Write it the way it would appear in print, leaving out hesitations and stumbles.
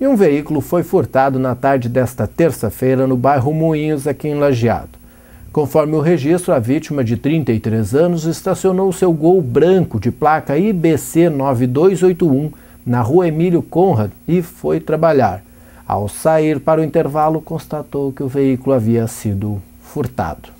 e um veículo foi furtado na tarde desta terça-feira no bairro Moinhos, aqui em Lajeado. Conforme o registro, a vítima de 33 anos estacionou seu Gol branco de placa IBC-9281 na Rua Emilio Conrad e foi trabalhar. Ao sair para o intervalo, constatou que o veículo havia sido furtado.